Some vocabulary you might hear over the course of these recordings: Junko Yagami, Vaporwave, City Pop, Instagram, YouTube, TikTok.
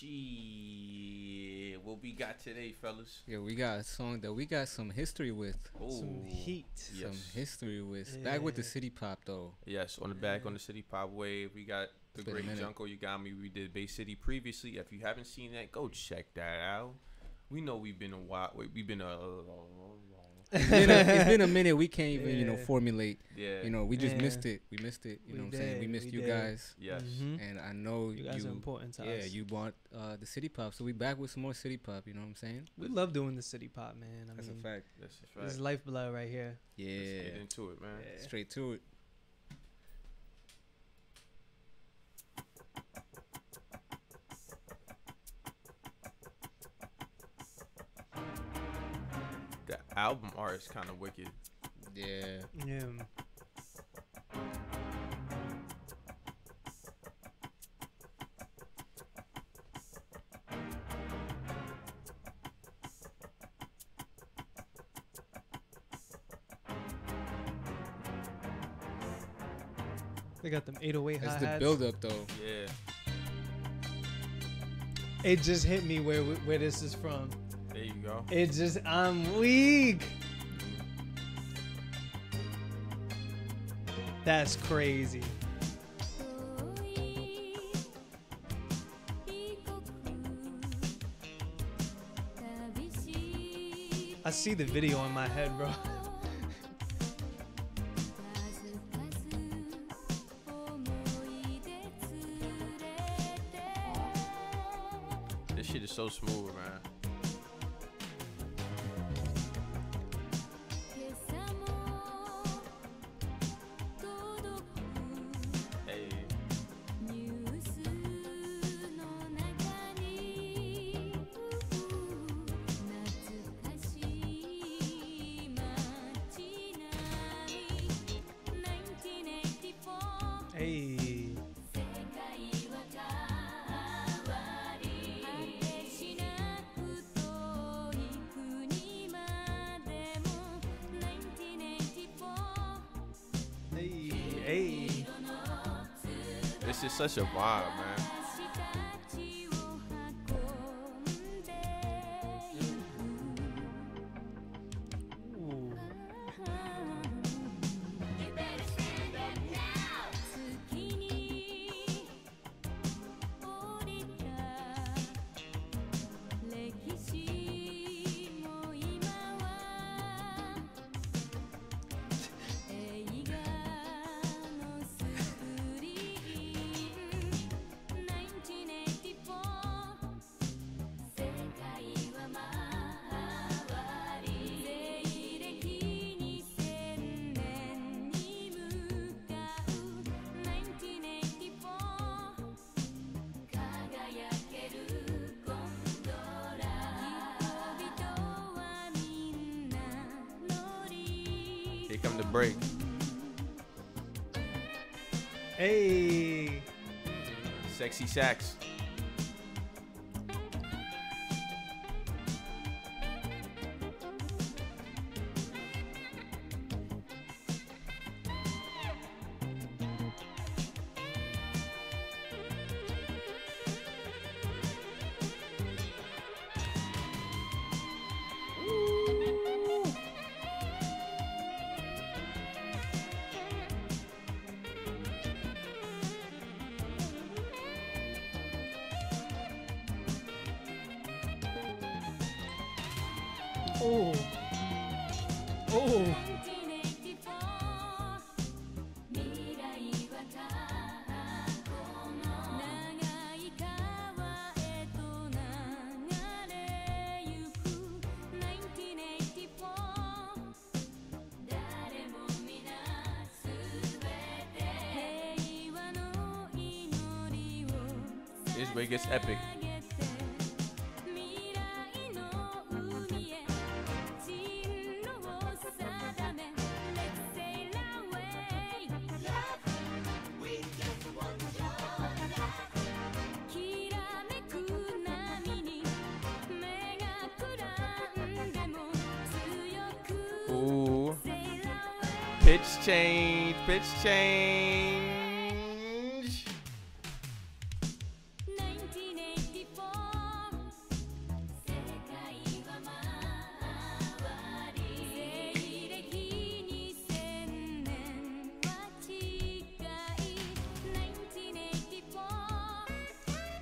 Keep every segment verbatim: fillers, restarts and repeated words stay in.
Shit, what we got today, fellas? Yeah, we got a song that we got some history with. Oh, some heat. Yes. Some history with. Yeah. Back with the City Pop, though. Yes, on the back, yeah. on the City Pop wave. We got the great Junko Yagami. We did Bay City previously. If you haven't seen that, go check that out. We know we've been a while. We've been a... it's, been a it's been a minute. We can't even, yeah. you know, formulate. Yeah. You know, we just yeah. missed it. We missed it. You we know what I'm saying? We missed we you did. guys. Yes. Mm-hmm. And I know you guys you, are important to yeah, us. Yeah, you bought uh, the City Pop. So we back with some more City Pop. You know what I'm saying? We love doing the City Pop, man. I That's mean, a fact. That's a fact. It's lifeblood right here. Yeah. Let's get into it, man. Yeah. Straight to it. Album art is kind of wicked. Yeah. Yeah. They got them eight oh eight hi-hats. That's the build-up, though. Yeah. It just hit me where where this is from. There you go. It's just, I'm weak. That's crazy. I see the video in my head, bro. This shit is so smooth, man. Hey. Hey, hey. This is such a vibe, man. Here come the break. Hey. Sexy sax. Oh, oh. This way gets epic. Ooh. Pitch change, pitch change. nineteen eighty-four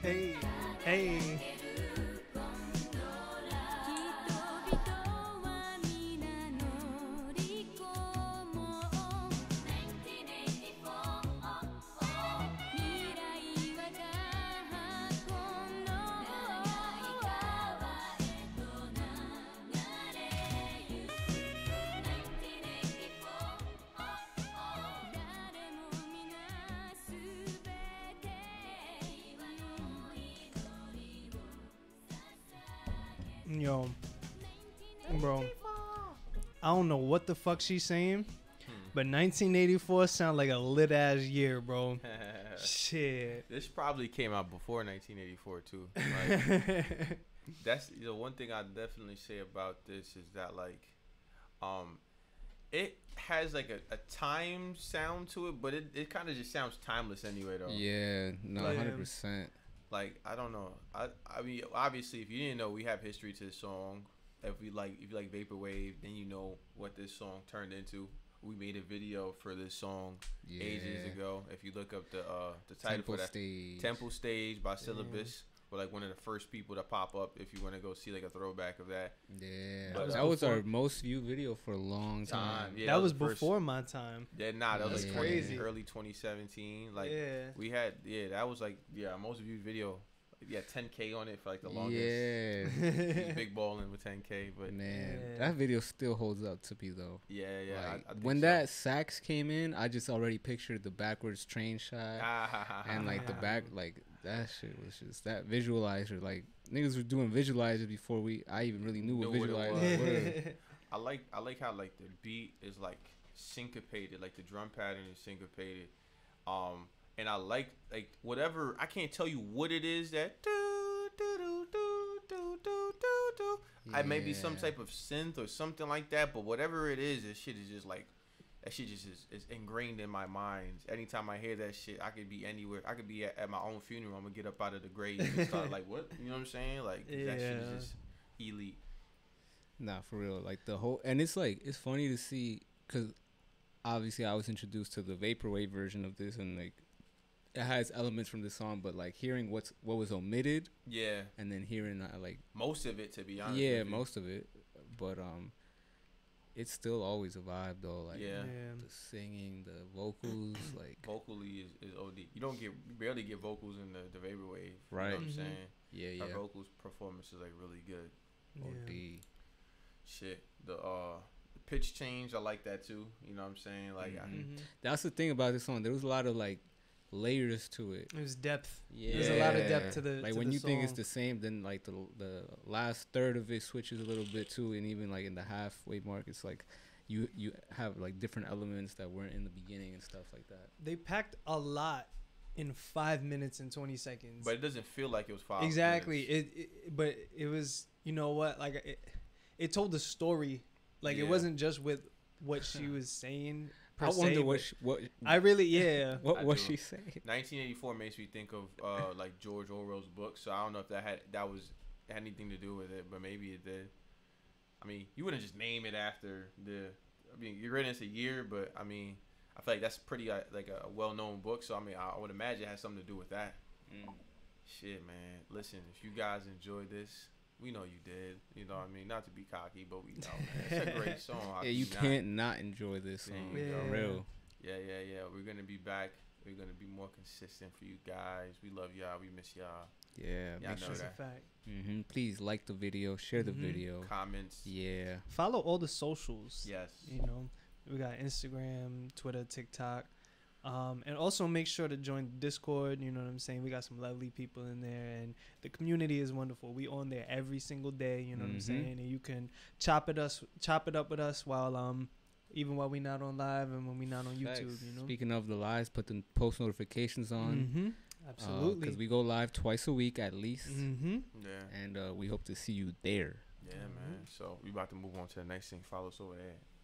Hey, hey. Yo, bro, I don't know what the fuck she's saying, hmm. but nineteen eighty-four sound like a lit ass year, bro. Shit. This probably came out before nineteen eighty-four too. Like, that's the one thing I definitely say about this is that like, um, it has like a, a time sound to it, but it it kind of just sounds timeless anyway though. Yeah, no, like, one hundred percent. Like, I don't know. I I mean, obviously, if you didn't know, we have history to this song. If we like, if you like Vaporwave, then you know what this song turned into. We made a video for this song yeah. ages ago. If you look up the uh, the title Temple for that, Stage. Temple Stage by Syllabus, yeah. we're like one of the first people to pop up. If you want to go see like a throwback of that, yeah, but that was, was our most viewed video for a long time. time. Yeah, that, that was, was before first, my time. Yeah, nah, that yeah. was like crazy. Early twenty seventeen, like yeah. we had, yeah, that was like yeah, most viewed video. Yeah, ten K on it for like the longest. Yeah, big balling with ten K, but man, yeah. that video still holds up to me though. Yeah, yeah. Like, I, I when so. that sax came in, I just already pictured the backwards train shot and like the back, like that shit was just that visualizer. Like niggas were doing visualizers before we, I even really knew what visualizer was. I like, I like how like the beat is like syncopated, like the drum pattern is syncopated. Um. And I like, like, whatever, I can't tell you what it is that do, do, do, do, do, do, do, do. Yeah. I may be some type of synth or something like that, but whatever it is, this shit is just like, that shit just is, is ingrained in my mind. Anytime I hear that shit, I could be anywhere. I could be at, at my own funeral. I'm going to get up out of the grave and start like, what? You know what I'm saying? Like, yeah. that shit is just elite. Nah, for real. Like, the whole, and it's like, it's funny to see, because obviously I was introduced to the Vaporwave version of this, and like, it has elements from the song, but like hearing what's what was omitted, yeah, and then hearing uh, like most of it, to be honest, yeah, most of it, but um, it's still always a vibe though, like yeah, the singing, the vocals, like vocally is, is O D. You don't get you barely get vocals in the the Vaporwave, right? You know what I'm saying, yeah, yeah. Her vocals performance is like really good. O D, yeah. Shit, the uh. pitch change, I like that too. You know what I'm saying, like mm-hmm. I, that's the thing about this song. There was a lot of like. layers to it. There's depth. Yeah, there's a lot of depth to the. Like to when the you song. think it's the same, then like the the last third of it switches a little bit too, and even like in the halfway mark, it's like you you have like different elements that weren't in the beginning and stuff like that. They packed a lot in five minutes and twenty seconds. But it doesn't feel like it was five. Exactly. It, it. But it was. You know what? Like it. It told the story. Like yeah. it wasn't just with what she was saying. I wonder se, what she, what I really yeah what was she saying. nineteen eighty-four makes me think of uh, like George Orwell's book, so I don't know if that had that was had anything to do with it, but maybe it did. I mean, you wouldn't just name it after the. I mean, you're reading it's a year, but I mean, I feel like that's pretty uh, like a well-known book, so I mean, I would imagine it has something to do with that. Mm. Shit, man. Listen, if you guys enjoyed this. We know you did. You know what I mean? Not to be cocky, but we know, man. It's a great song. I yeah, you not can't not enjoy this song. Yeah. For real. Yeah, yeah, yeah. We're going to be back. We're going to be more consistent for you guys. We love y'all. We miss y'all. Yeah. Y'all make know sure that. It's a fact. Mm-hmm. Please like the video. Share the mm-hmm. video. Comments. Yeah. Follow all the socials. Yes. You know, we got Instagram, Twitter, TikTok. Um, and also make sure to join Discord. You know what I'm saying? We got some lovely people in there, and the community is wonderful. We on there every single day. You know mm-hmm. what I'm saying? And you can chop it us, chop it up with us while um, even while we not on live and when we not on Facts. YouTube. You know. Speaking of the lives, put the post notifications on. Mm-hmm. Absolutely, because uh, we go live twice a week at least. Mm-hmm. Yeah. And uh, we hope to see you there. Yeah, mm-hmm. man. So we about to move on to the next thing. Follow us over there.